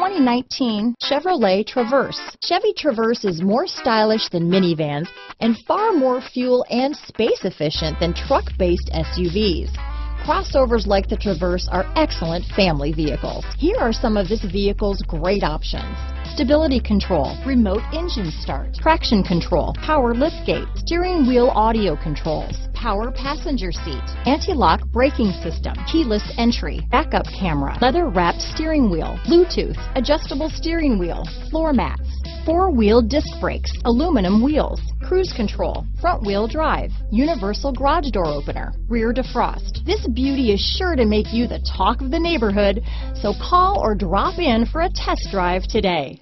2019 Chevrolet Traverse. Chevy Traverse is more stylish than minivans and far more fuel and space efficient than truck-based SUVs. Crossovers like the Traverse are excellent family vehicles. Here are some of this vehicle's great options: stability control, remote engine start, traction control, power liftgate, steering wheel audio controls, power passenger seat, anti-lock braking system, keyless entry, backup camera, leather-wrapped steering wheel, Bluetooth, adjustable steering wheel, floor mats, four-wheel disc brakes, aluminum wheels, cruise control, front-wheel drive, universal garage door opener, rear defrost. This beauty is sure to make you the talk of the neighborhood, so call or drop in for a test drive today.